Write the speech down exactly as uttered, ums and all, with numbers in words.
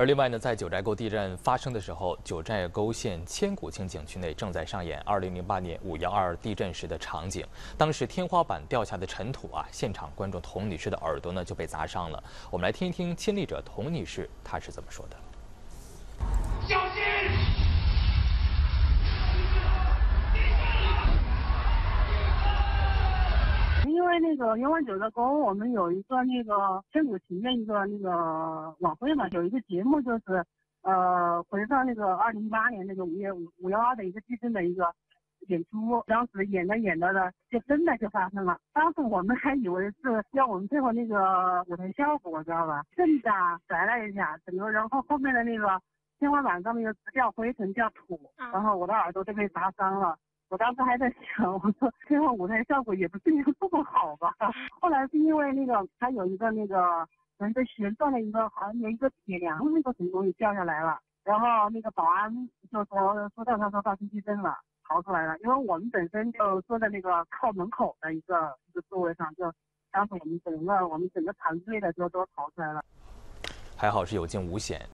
而另外呢，在九寨沟地震发生的时候，九寨沟县千古清景区内正在上演二零零八年五一二地震时的场景。当时天花板掉下的尘土啊，现场观众童女士的耳朵呢就被砸伤了。我们来听一听亲历者童女士她是怎么说的。小心！因为那个，因为九寨沟我们有一个那个千古情的一个那个晚会嘛，有一个节目就是，呃，回放那个二零一八年那个五月五幺二的一个地震的一个演出，当时演着演着的，就真的就发生了。当时我们还以为是要我们配合那个舞台效果，知道吧？震的甩了一下，整个然后后面的那个天花板上面就掉灰尘、掉土，然后我的耳朵都被砸伤了。我当时还在想，我说最后舞台效果也不是那个这么好吧。后来是因为那个它有一个那个有一个旋转的一个好像有一个铁梁那个什么东西掉下来了，然后那个保安就说说到他说发生地震了，逃出来了。因为我们本身就坐在那个靠门口的一个一个座位上，就当时我们整个我们整个团队的就都逃出来了，还好是有惊无险。